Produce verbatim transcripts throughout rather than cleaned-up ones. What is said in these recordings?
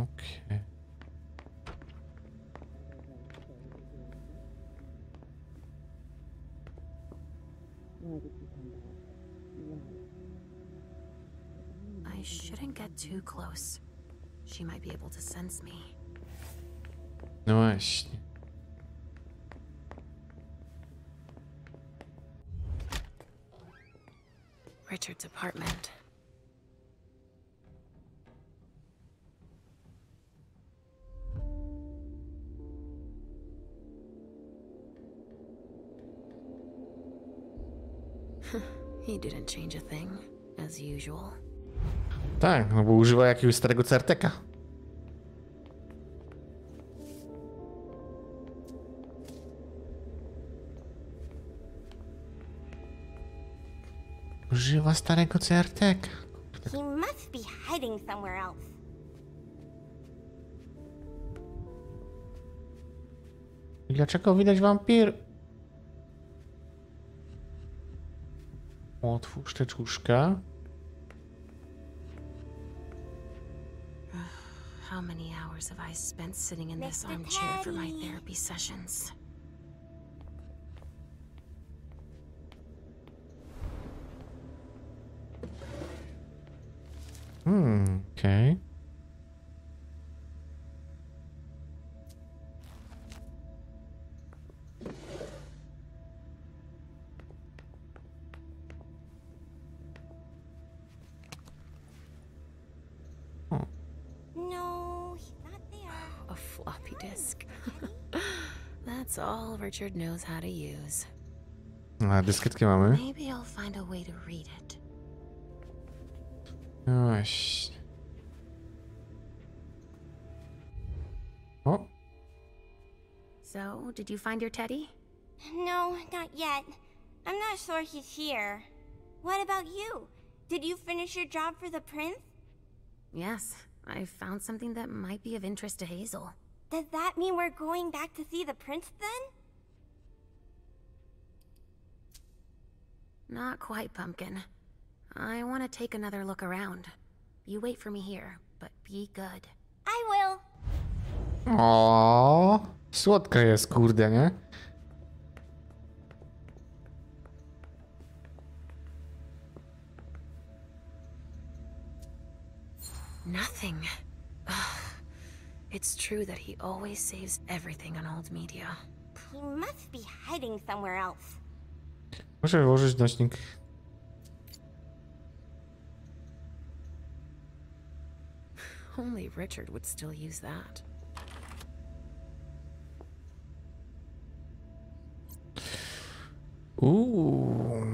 Okay. I shouldn't get too close. She might be able to sense me. No, I sh- Richard's apartment. He didn't change a thing, as usual. Tak, no bo używa jakiegoś starego certeka. Używa starego certeka. He must be hiding somewhere else. Dlaczego widać wampir? Otwórz tę czuszkę. How many hours have I spent sitting in this armchair for my therapy sessions? Hmm, okay. All Richard knows how to use. A dyskietkę mamy. Maybe I'll find a way to read it. No właśnie. O. So, did you find your teddy? No, not yet. I'm not sure he's here. What about you? Did you finish your job for the prince? Yes, I found something that might be of interest to Hazel. Does that mean we're going back to see the prince then? Not quite, Pumpkin. I want to take another look around. You wait for me here, but be good. I will. Aww, słodka jest, kurde, nie? Nothing. It's true that he always saves everything on old media. He must be hiding somewhere else. Muszę wyłożyć nośnik. Only Richard would still use that. Ooh.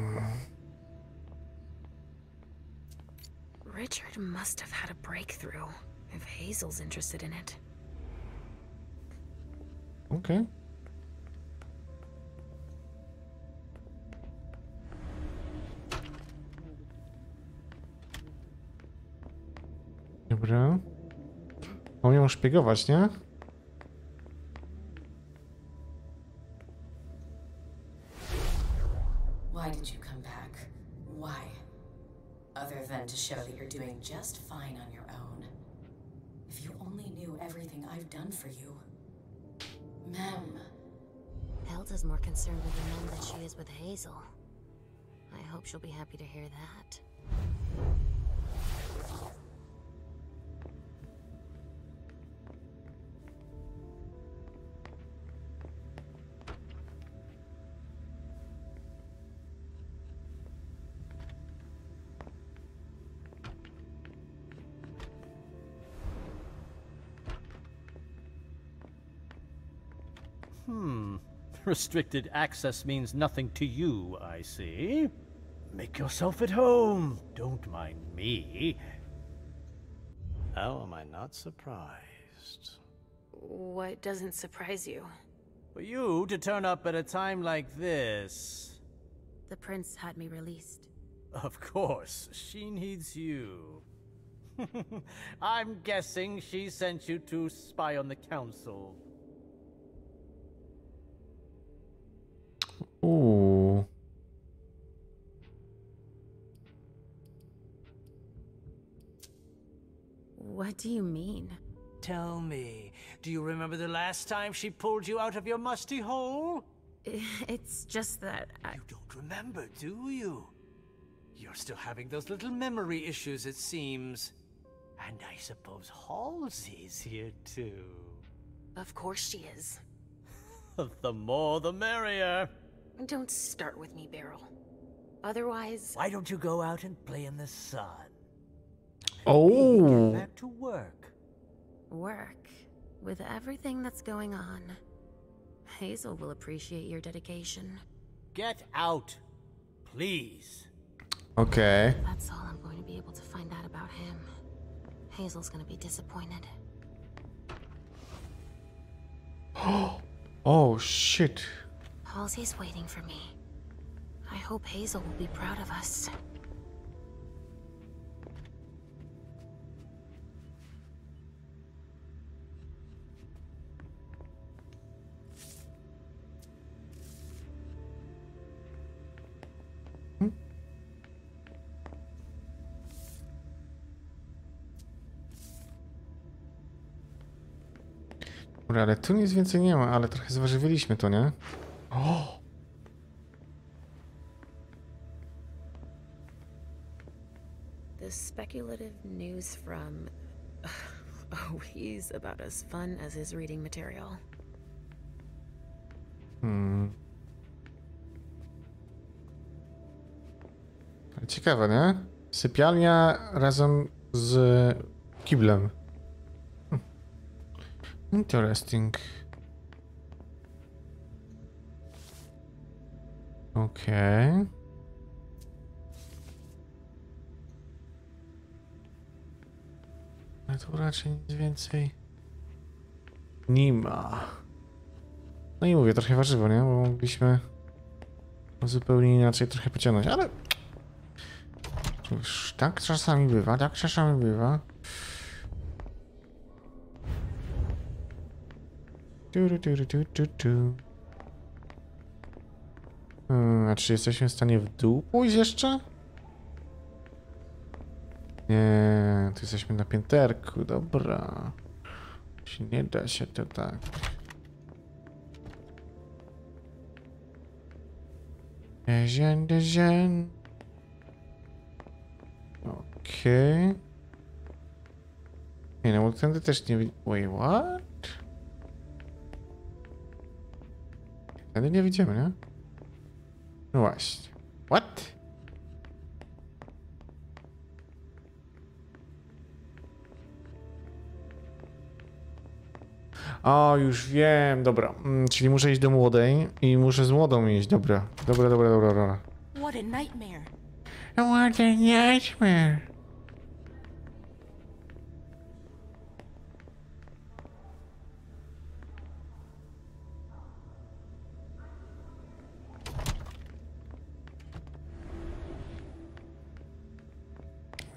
Richard must have had a breakthrough if Hazel's interested in it. Okay. Dobra. On ją szpiegować, nie? Why did you come back? Why? Other than to show that you're doing just fine on your own. If you only knew everything I've done for you. Ma'am. Hilda's more concerned with the man than she is with Hazel. I hope she'll be happy to hear that. Hmm. Restricted access means nothing to you, I see. Make yourself at home. Don't mind me. How am I not surprised? What doesn't surprise you? For you to turn up at a time like this. The prince had me released. Of course. She needs you. I'm guessing she sent you to spy on the council. Ooh. What do you mean? Tell me, do you remember the last time she pulled you out of your musty hole? It's just that I... You don't remember, do you? You're still having those little memory issues, it seems. And I suppose Halsey's here, too. Of course she is. The more, the merrier. Don't start with me, Beryl. Otherwise... Why don't you go out and play in the sun? Oh! Get back to work. Work? With everything that's going on, Hazel will appreciate your dedication. Get out, please. Okay. That's all I'm going to be able to find out about him. Hazel's going to be disappointed. Oh, shit. Halsey's waiting for me. I hope Hazel will be proud of us. Dobra, ale tu nic więcej nie ma, ale trochę zwarzywiliśmy to, nie? O! The speculative news from... Oh, he's about as fun as his reading material. Hmm. Ciekawe, nie? Sypialnia razem z kiblem. Interesting. Okay. No tu raczej nic więcej nie ma. No i mówię, trochę warzywo, nie? Bo mogliśmy zupełnie inaczej trochę pociągnąć, ale... Cóż, tak czasami bywa, tak czasami bywa. Du, du, du, du, du, du. Hmm, a czy jesteśmy w stanie w dół pójść jeszcze? Nie, tu jesteśmy na pięterku, dobra. Nie da się to tak. Dezień, dezień. Okej. Okay. Nie no, bo tędy też nie... Wait, what? Tędy nie widzimy, nie? No właśnie. What? O, już wiem, dobra. Mm, czyli muszę iść do młodej i muszę z młodą iść, dobra. Dobra, dobra, dobra, dobra. What a nightmare. What a nightmare.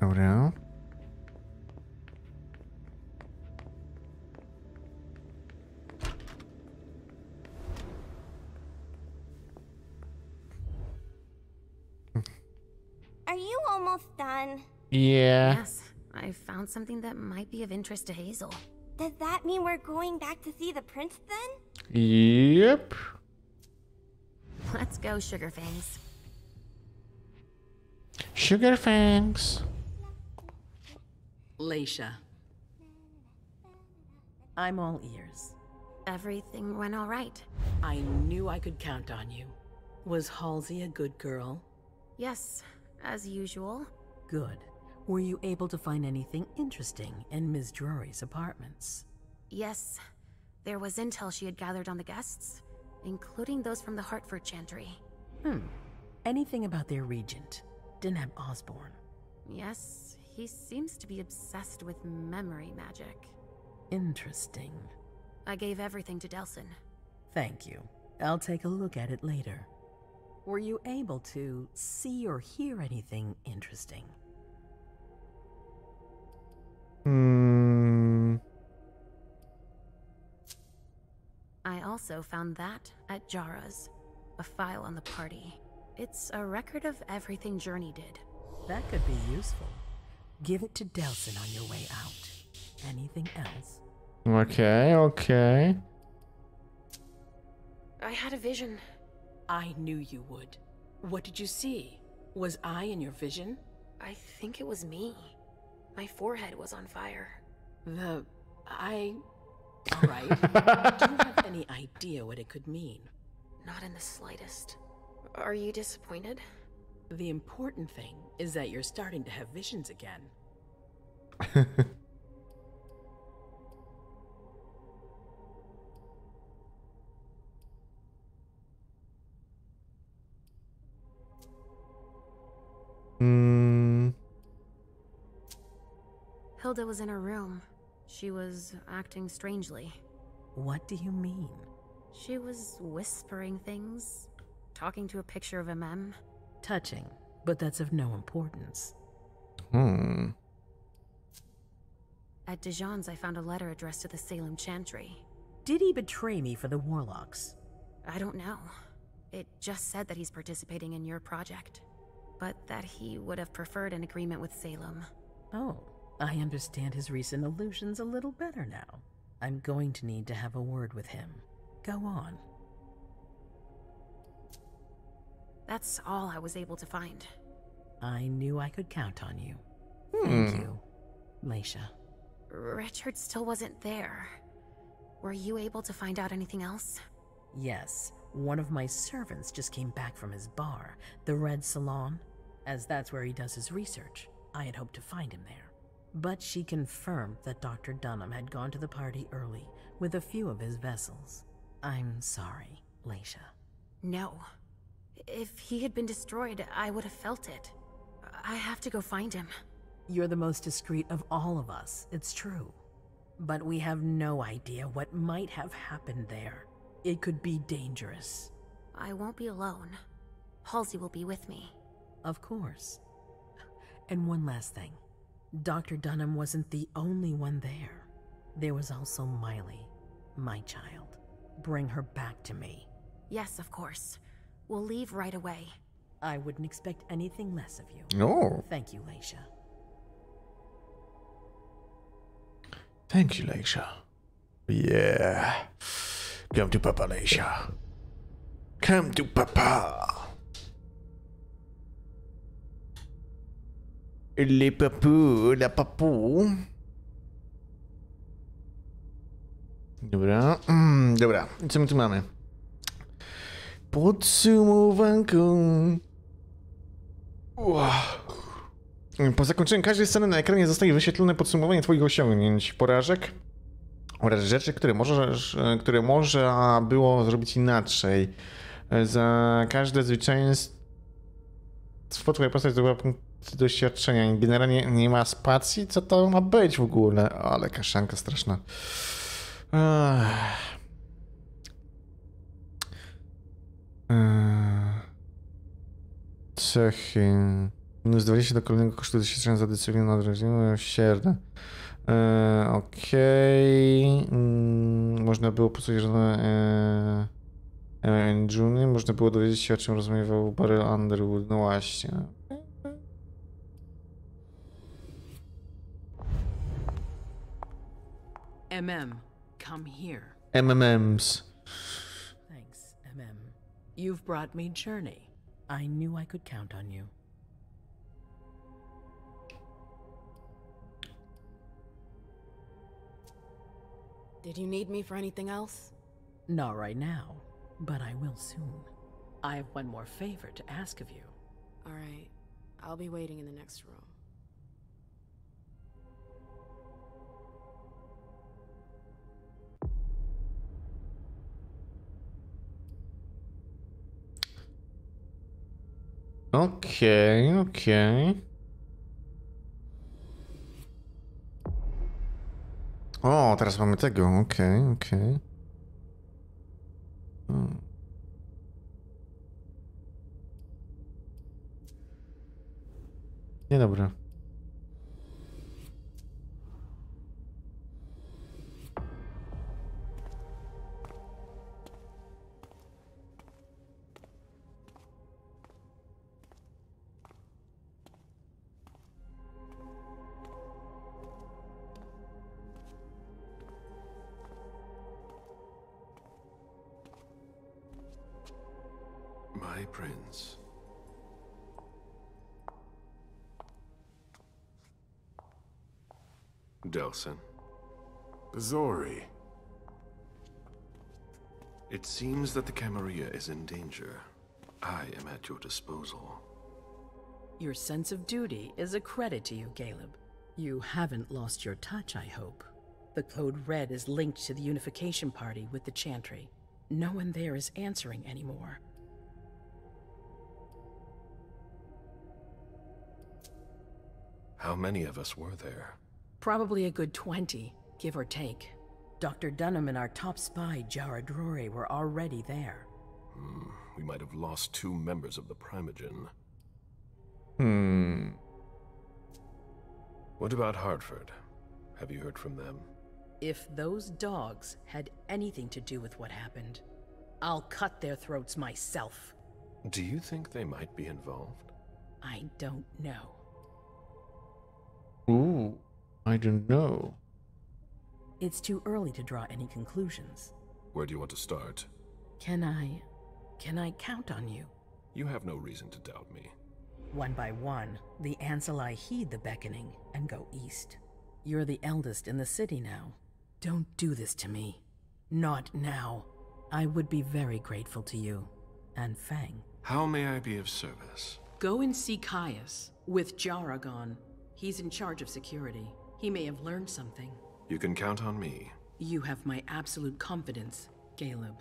Dobra. Are you almost done? Yeah. Yes, I found something that might be of interest to Hazel. Does that mean we're going back to see the prince then? Yep. Let's go, Sugar Fangs. Sugar Fangs. Lysha. I'm all ears. Everything went all right. I knew I could count on you. Was Halsey a good girl? Yes, as usual. Good. Were you able to find anything interesting in Miss Drury's apartments? Yes. There was intel she had gathered on the guests, including those from the Hartford Chantry. Hmm. Anything about their regent, Dineb Osborne? Yes. He seems to be obsessed with memory magic. Interesting. I gave everything to Delson. Thank you. I'll take a look at it later. Were you able to see or hear anything interesting? Hmm. I also found that at Jara's, a file on the party. It's a record of everything Journey did. That could be useful. Give it to Delson on your way out. Anything else? Okay, okay. I had a vision. I knew you would. What did you see? Was I in your vision? I think it was me. My forehead was on fire. The... I... All right. Do you have any idea what it could mean? Not in the slightest. Are you disappointed? The important thing is that you're starting to have visions again. Hmm. Hilda was in her room. She was acting strangely. What do you mean? She was whispering things, talking to a picture of M M. Touching, but that's of no importance. Hmm. At Dijon's, I found a letter addressed to the Salem Chantry. Did he betray me for the Warlocks? I don't know. It just said that he's participating in your project, but that he would have preferred an agreement with Salem. Oh. I understand his recent allusions a little better now. I'm going to need to have a word with him. Go on. That's all I was able to find. I knew I could count on you. Hmm. Thank you, Lysha. Richard still wasn't there. Were you able to find out anything else? Yes. One of my servants just came back from his bar, the Red Salon, as that's where he does his research. I had hoped to find him there. But she confirmed that Doctor Dunham had gone to the party early with a few of his vessels. I'm sorry, Lysha. No. If he had been destroyed, I would have felt it. I have to go find him. You're the most discreet of all of us, it's true. But we have no idea what might have happened there. It could be dangerous. I won't be alone. Halsey will be with me. Of course. And one last thing. Doctor Dunham wasn't the only one there. There was also Miley, my child. Bring her back to me. Yes, of course. We'll leave right away. I wouldn't expect anything less of you. No. Thank you, Lysha. Thank you, Lysha. Yeah. Come to Papa, Lysha. Come to Papa. Les papous, la papou. Dobra, mm, dobra, co my tu mamy? Podsumowanką. Wow. Po zakończeniu każdej sceny na ekranie zostaje wyświetlone podsumowanie twoich osiągnięć, porażek oraz rzeczy, które możesz, które można było zrobić inaczej. Za każde zwycięstwo twoja postać zdobyła punkt doświadczenia. Generalnie nie ma spacji, co to ma być w ogóle. Ale kaszanka straszna. Ech. Ech. Cechy. Minus dwadzieścia do kolejnego kosztu doświadczenia za decyzję na odrodzenie. Sierne. Okej. Okay. Można było posłuchać żadne... E, Journey. Można było dowiedzieć się, o czym rozmawiał Beryl Underwood. No właśnie. M M, come here. M M Ms. Thanks, M M. You've brought me Journey. I knew I could count on you. Did you need me for anything else? Not right now, but I will soon. I have one more favor to ask of you. All right. I'll be waiting in the next room. Okej, okay, okej. Okay. O, teraz mamy tego, okej, okay, okej. Okay. Hmm. Nie dobra. prince. Delson. Bazori. It seems that the Camarilla is in danger. I am at your disposal. Your sense of duty is a credit to you, Galeb. You haven't lost your touch, I hope. The Code Red is linked to the Unification Party with the Chantry. No one there is answering anymore. How many of us were there? Probably a good twenty, give or take. Doctor Dunham and our top spy, Jara Drury, were already there. Hmm. We might have lost two members of the Primogen. Hmm. What about Hartford? Have you heard from them? If those dogs had anything to do with what happened, I'll cut their throats myself. Do you think they might be involved? I don't know. Ooh, I don't know. It's too early to draw any conclusions. Where do you want to start? Can I... can I count on you? You have no reason to doubt me. One by one, the Anceli heed the beckoning and go east. You're the eldest in the city now. Don't do this to me. Not now. I would be very grateful to you. And Fang. How may I be of service? Go and see Caius. With Jara gone, he's in charge of security. He may have learned something. You can count on me. You have my absolute confidence, Galeb.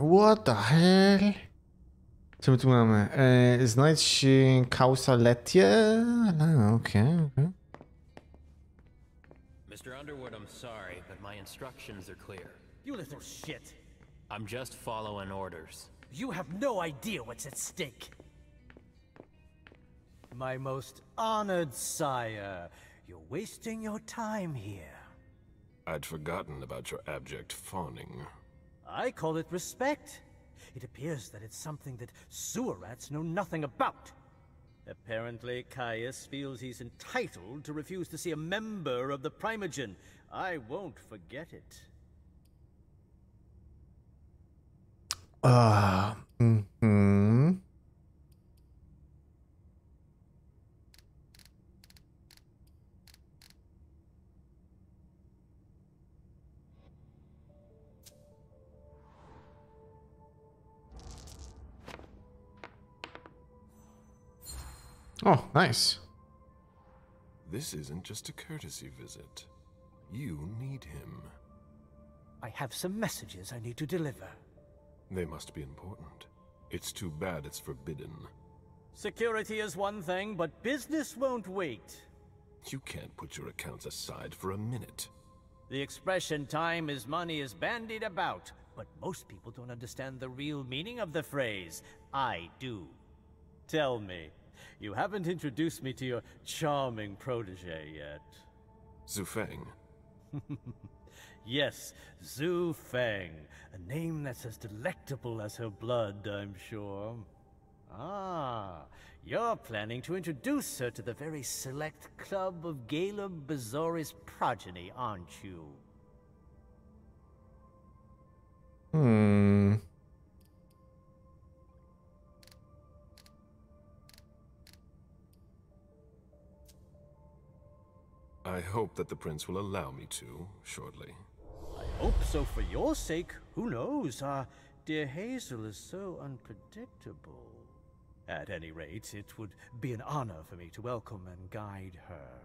What the hell? Uh, is night she Chaucer Lettier? No, okay. Mister Underwood, I'm sorry, but my instructions are clear. You little shit. I'm just following orders. You have no idea what's at stake. My most honored sire, you're wasting your time here. I'd forgotten about your abject fawning. I call it respect. It appears that it's something that sewer rats know nothing about. Apparently, Caius feels he's entitled to refuse to see a member of the Primogen. I won't forget it. Ah. Uh, mm-hmm. Oh, nice. This isn't just a courtesy visit. You need him. I have some messages I need to deliver. They must be important. It's too bad it's forbidden. Security is one thing, but business won't wait. You can't put your accounts aside for a minute. The expression time is money is bandied about, but most people don't understand the real meaning of the phrase. I do. Tell me. You haven't introduced me to your charming protege yet. Zhu Feng. Yes, Zhu Feng. A name that's as delectable as her blood, I'm sure. Ah, you're planning to introduce her to the very select club of Galeb Bazori's progeny, aren't you? Hmm... I hope that the prince will allow me to, shortly. I hope so for your sake. Who knows? Ah, dear Hazel is so unpredictable. At any rate, it would be an honor for me to welcome and guide her.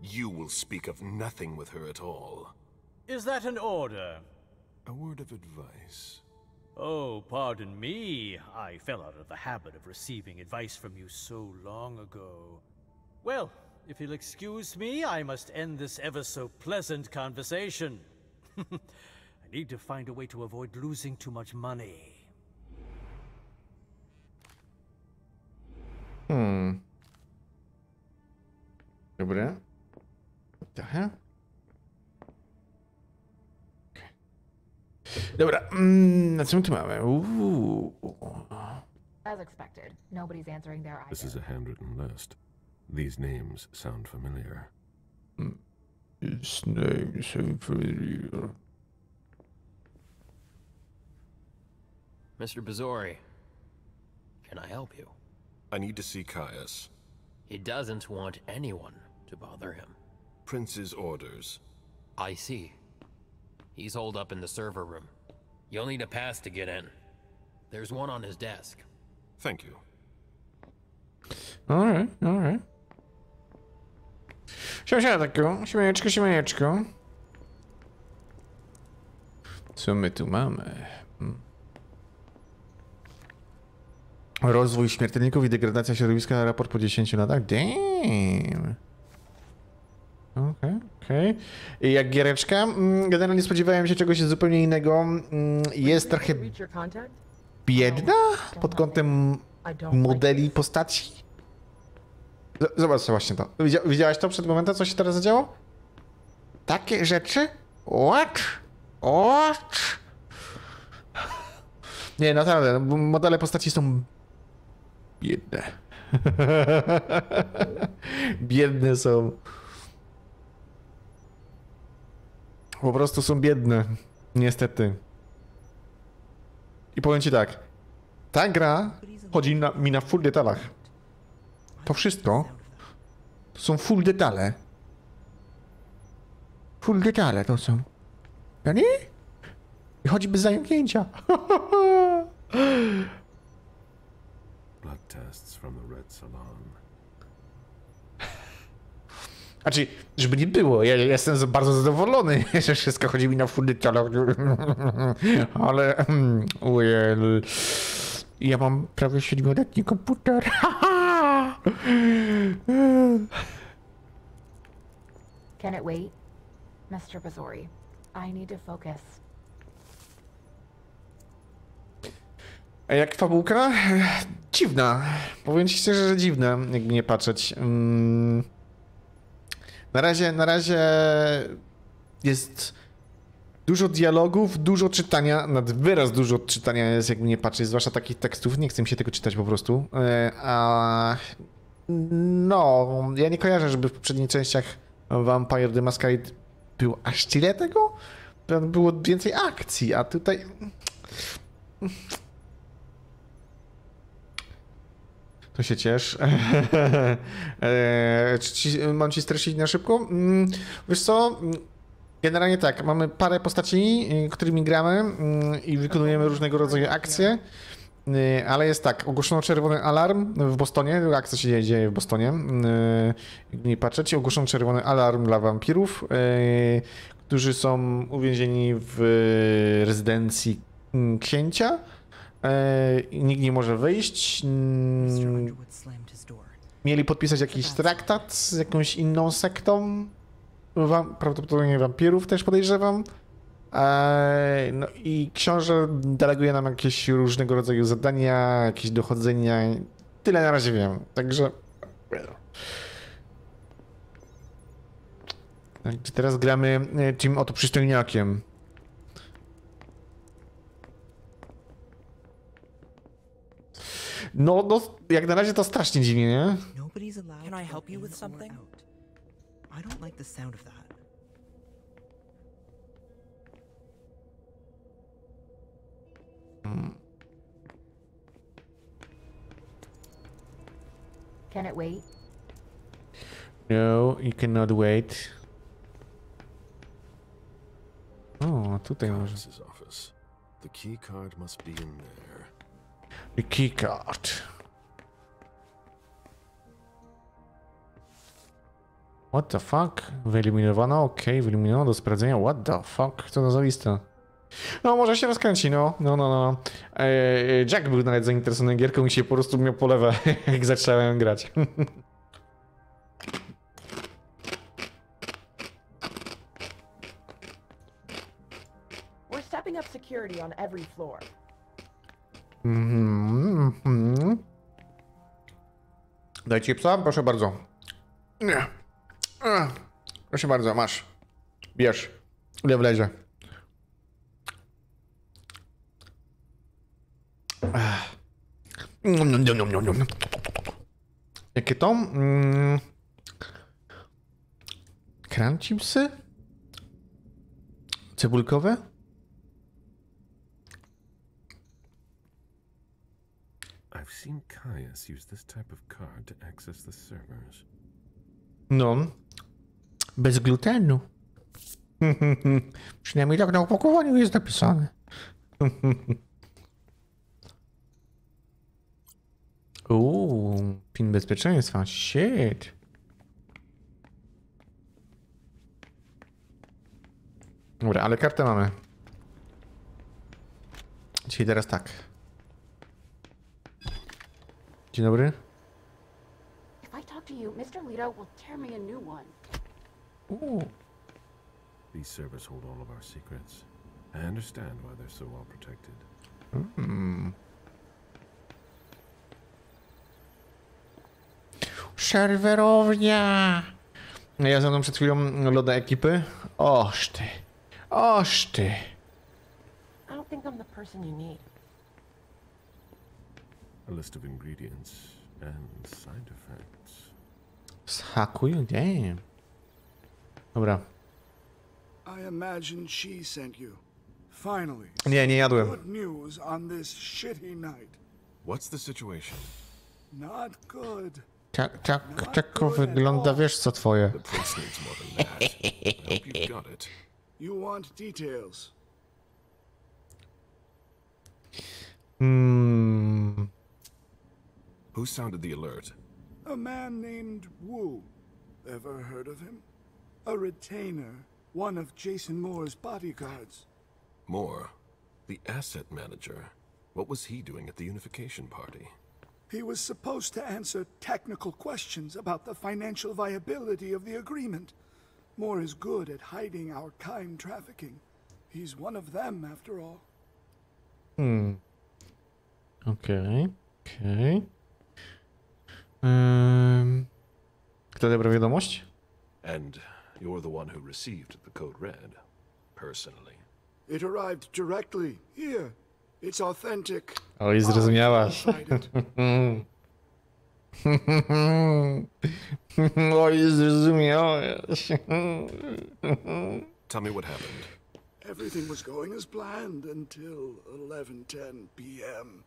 You will speak of nothing with her at all. Is that an order? A word of advice. Oh, pardon me. I fell out of the habit of receiving advice from you so long ago. Well... If you'll excuse me, I must end this ever so pleasant conversation. I need to find a way to avoid losing too much money. Hmm. Over there? What the hell? Okay. Mm, that's something about it. Ooh. As expected, nobody's answering their eyes. This is a handwritten list. These names sound familiar. These names sound familiar. Mister Bazori, can I help you? I need to see Caius. He doesn't want anyone to bother him. Prince's orders. I see. He's holed up in the server room. You'll need a pass to get in. There's one on his desk. Thank you. Alright, alright. Siadku, siadku, siadku. Co my tu mamy? Rozwój śmiertelników i degradacja środowiska, raport po dziesięciu latach. Damn. Okej, okay, okej. Okay. Jak giereczka? Generalnie spodziewałem się czegoś zupełnie innego. Jest trochę biedna pod kątem modeli postaci. Zobacz właśnie to. Widziałaś to przed momentem, co się teraz zadziało? Takie rzeczy? What? What? Nie, naprawdę, modele postaci są biedne. Biedne są. Po prostu są biedne. Niestety. I powiem ci tak. Ta gra chodzi na, mi na full detalach. To wszystko to są full detale. Full detale to są. Ja nie? I choćby zajęcia. Blood tests from the Red Salon. Znaczy, żeby nie było, ja jestem bardzo zadowolony, że wszystko chodzi mi na full detale. Ale well, ja mam prawie siedmioletni komputer. Can it wait, Mister Bazori? I need to focus. A jak fabułka? Dziwna. Powiem ci szczerze, że dziwna, jakby nie patrzeć. Mm. Na razie, na razie jest dużo dialogów, dużo czytania, nad wyraz dużo czytania jest, jakby nie patrzeć, zwłaszcza takich tekstów, nie chcę mi się tego czytać po prostu. A no, ja nie kojarzę, żeby w poprzednich częściach Vampire: The Masquerade było aż tyle tego, było więcej akcji, a tutaj... To się ciesz. eee, czy ci, mam ci streścić na szybko? Wiesz co, generalnie tak, mamy parę postaci, którymi gramy i wykonujemy różnego rodzaju akcje, ale jest tak, ogłoszono czerwony alarm w Bostonie, akcja się dzieje w Bostonie, jakby nie patrzeć, ogłoszono czerwony alarm dla wampirów, którzy są uwięzieni w rezydencji księcia. Nikt nie może wyjść. Mieli podpisać jakiś traktat z jakąś inną sektą. Wam, prawdopodobnie wampirów też podejrzewam. No i książę deleguje nam jakieś różnego rodzaju zadania, jakieś dochodzenia. Tyle na razie wiem. Także... Teraz gramy tym oto przystojniakiem. No, no, jak na razie to strasznie dziwnie, nie? Can I help you with something? I don't like the sound of that. Can it wait? No, you cannot wait. O, tutaj może. The key card must be in there. The key card. What the fuck? Wyeliminowano? Okej, okay, wyeliminowano do sprawdzenia. What the fuck? Co to za lista? No, może się rozkręci, no. No, no, no. Eee, Jack był nawet zainteresowany gierką i się po prostu miał polewę, jak zacząłem grać. on every floor. Mm-hmm, mm-hmm. Dajcie psa, proszę bardzo. Nie. Proszę bardzo, masz. Bierz. Ile wlezie. Jakie to? Mm. Crunchy psy? Cebulkowe? I've seen Caius use this type of card to access the servers. No. Bez glutenu. Przynajmniej tak na opakowaniu jest napisane. Uuu, pin bezpieczeństwa. Shit. Dobra, ale kartę mamy. Czyli teraz tak. Dzień dobry. Uuu. These servers hold all of our secrets. I understand why they're so well protected. Mm. Serwerownia! Ja ze mną przed chwilą loda ekipy. Oż ty. Oż ty. I don't think I'm the person you need. A list of ingredients and side effects. Zhakuj, damn. Dobra. I imagine she sent you. Finally. Nie, nie jadłem. Good news on this shitty night. What's the situation? Not good. Tak, tak, tak wygląda, wiesz co twoje. The prince needs more than that. I hope you've got it. You want details. Hmm. Who sounded the alert? A man named Wu. Ever heard of him? A retainer. One of Jason Moore's bodyguards. Moore? The asset manager? What was he doing at the unification party? He was supposed to answer technical questions about the financial viability of the agreement. Moore is good at hiding our kind trafficking. He's one of them, after all. Hmm. Okay. Okay. Um. Kto dobra wiadomość? And... You're the one who received the code red, personally. It arrived directly here. It's authentic. Oh, i zrozumiałaś. Oh, i zrozumiałaś. Tell me what happened. Everything was going as planned until eleven ten p m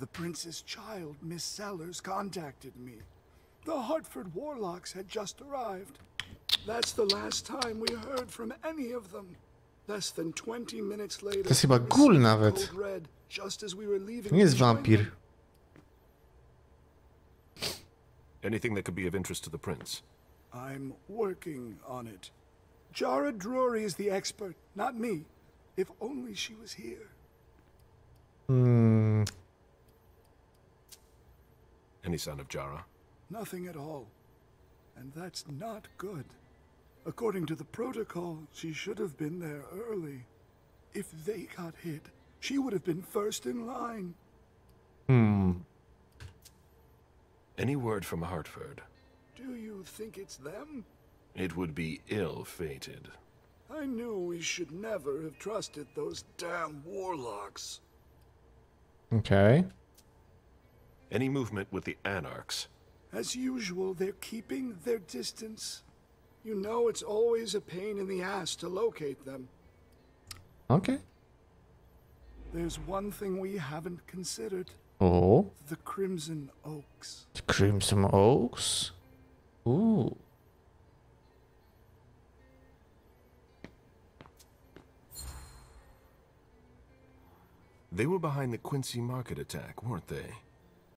The prince's child, Miss Sellers, contacted me. The Hartford Warlocks had just arrived. That's the last time we heard from any of them. Less than twenty minutes later. To jest chyba ghoul nawet. Nie jest wampir. Anything that could be of interest to the prince. I'm working on it. Jara Drury is the expert, not me. If only she was here. Hmm. Any sign of Jara? Nothing at all. And that's not good. According to the protocol, she should have been there early. If they got hit, she would have been first in line. Hmm. Any word from Hartford? Do you think it's them? It would be ill-fated. I knew we should never have trusted those damn warlocks. Okay. Any movement with the Anarchs? As usual, they're keeping their distance. You know, it's always a pain in the ass to locate them. Okay. There's one thing we haven't considered. Oh. The Crimson Oaks. The Crimson Oaks? Ooh. They were behind the Quincy Market attack, weren't they?